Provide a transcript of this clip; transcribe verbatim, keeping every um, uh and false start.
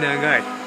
長い。